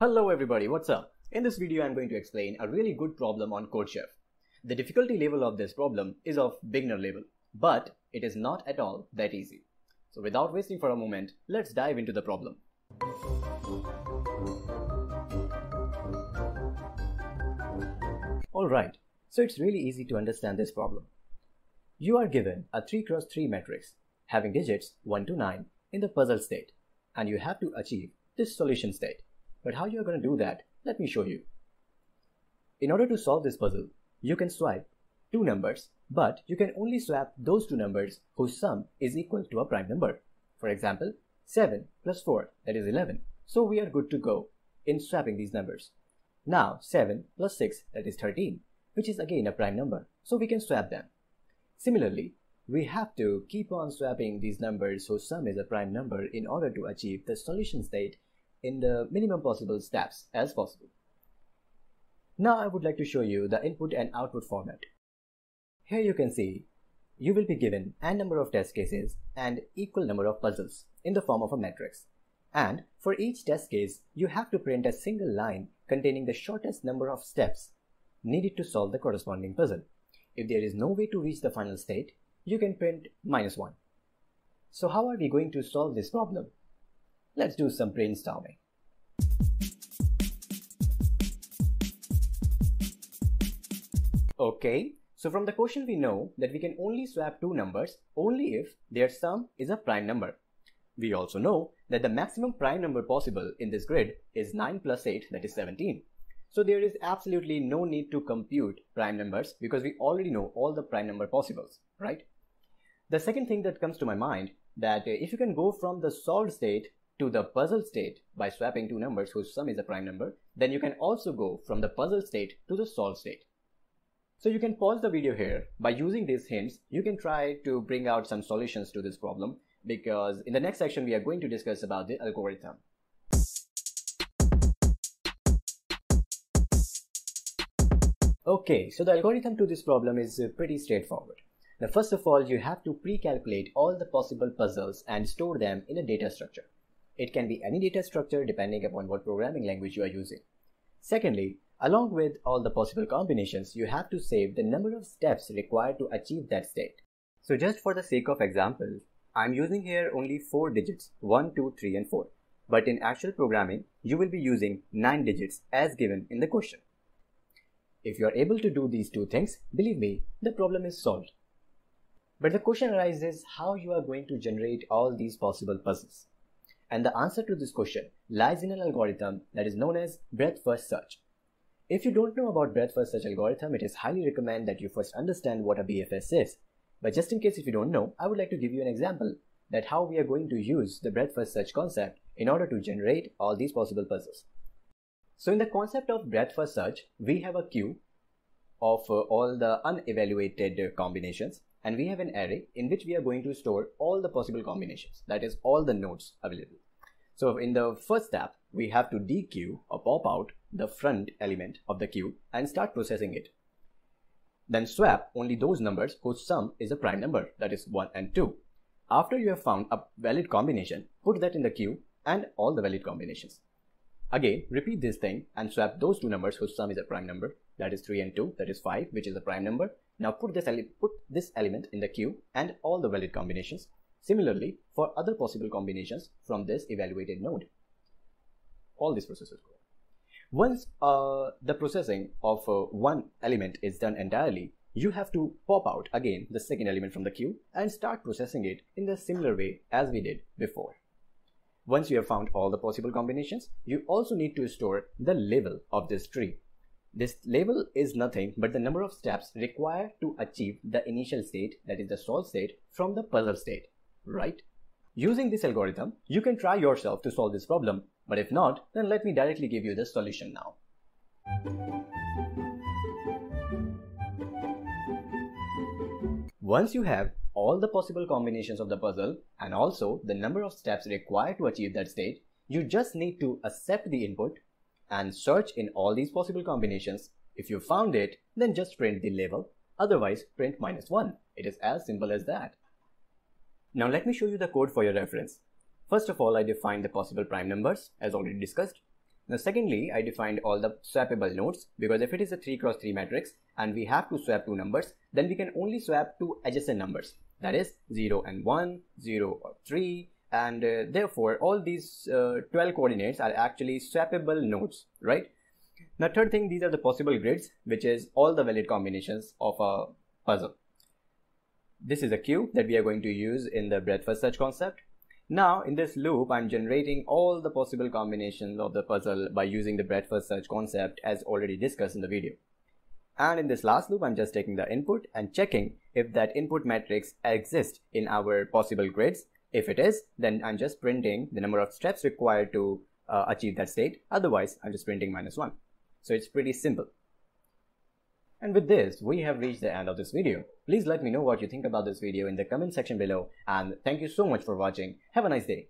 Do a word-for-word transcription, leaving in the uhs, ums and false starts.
Hello everybody, what's up? In this video I'm going to explain a really good problem on CodeChef. The difficulty level of this problem is of beginner level, but it is not at all that easy. So without wasting for a moment, let's dive into the problem. Alright, so it's really easy to understand this problem. You are given a three cross three matrix having digits one to nine in the puzzle state, and you have to achieve this solution state. But how you're going to do that, let me show you. In order to solve this puzzle, you can swipe two numbers, but you can only swap those two numbers whose sum is equal to a prime number. For example, seven plus four, that is eleven. So we are good to go in swapping these numbers. Now seven plus six, that is thirteen, which is again a prime number. So we can swap them. Similarly, we have to keep on swapping these numbers whose sum is a prime number in order to achieve the solution state in the minimum possible steps as possible. Now I would like to show you the input and output format. Here you can see you will be given n number of test cases and equal number of puzzles in the form of a matrix. And for each test case, you have to print a single line containing the shortest number of steps needed to solve the corresponding puzzle. If there is no way to reach the final state, you can print minus one. So how are we going to solve this problem? Let's do some brainstorming. Okay, so from the question we know that we can only swap two numbers only if their sum is a prime number. We also know that the maximum prime number possible in this grid is nine plus eight, that is seventeen. So there is absolutely no need to compute prime numbers because we already know all the prime number possibles, right? The second thing that comes to my mind, that if you can go from the solved state to the puzzle state by swapping two numbers whose sum is a prime number, then you can also go from the puzzle state to the solved state. So you can pause the video here. By using these hints, you can try to bring out some solutions to this problem, because in the next section we are going to discuss about the algorithm. Okay, so the algorithm to this problem is pretty straightforward. Now first of all, you have to pre-calculate all the possible puzzles and store them in a data structure. It can be any data structure depending upon what programming language you are using. Secondly, along with all the possible combinations, you have to save the number of steps required to achieve that state. So just for the sake of example, I'm using here only four digits, one, two, three and four. But in actual programming, you will be using nine digits as given in the question. If you are able to do these two things, believe me, the problem is solved. But the question arises how you are going to generate all these possible puzzles. And the answer to this question lies in an algorithm that is known as Breadth First Search. If you don't know about Breadth First Search algorithm, it is highly recommended that you first understand what a B F S is. But just in case if you don't know, I would like to give you an example that how we are going to use the Breadth First Search concept in order to generate all these possible puzzles. So in the concept of Breadth First Search, we have a queue of uh, all the unevaluated uh, combinations. And we have an array in which we are going to store all the possible combinations, that is all the nodes available. So in the first step, we have to dequeue or pop out the front element of the queue and start processing it. Then swap only those numbers whose sum is a prime number, that is one and two. After you have found a valid combination, put that in the queue and all the valid combinations. Again, repeat this thing and swap those two numbers whose sum is a prime number, that is three and two, that is five, which is a prime number. Now put this, put this element in the queue and all the valid combinations. Similarly, for other possible combinations from this evaluated node. All these processes go. Once uh, the processing of uh, one element is done entirely, you have to pop out again the second element from the queue and start processing it in the similar way as we did before. Once you have found all the possible combinations, you also need to store the label of this tree. This label is nothing but the number of steps required to achieve the initial state, that is the solved state, from the puzzle state, right? Using this algorithm, you can try yourself to solve this problem, but if not, then let me directly give you the solution now. Once you have all the possible combinations of the puzzle and also the number of steps required to achieve that state, you just need to accept the input and search in all these possible combinations. If you found it, then just print the label, otherwise print minus one. It is as simple as that. Now let me show you the code for your reference. First of all, I define the possible prime numbers as already discussed. Now secondly, I defined all the swappable nodes, because if it is a three cross three matrix and we have to swap two numbers, then we can only swap two adjacent numbers, that is zero and one, zero or three, and uh, therefore all these uh, twelve coordinates are actually swappable nodes, right? Now third thing, these are the possible grids, which is all the valid combinations of a puzzle. This is a queue that we are going to use in the breadth first search concept. Now in this loop, I'm generating all the possible combinations of the puzzle by using the breadth first search concept as already discussed in the video. And in this last loop, I'm just taking the input and checking if that input matrix exists in our possible grids. If it is, then I'm just printing the number of steps required to uh, achieve that state. Otherwise, I'm just printing minus one. So it's pretty simple. And with this, we have reached the end of this video. Please let me know what you think about this video in the comment section below, and thank you so much for watching. Have a nice day.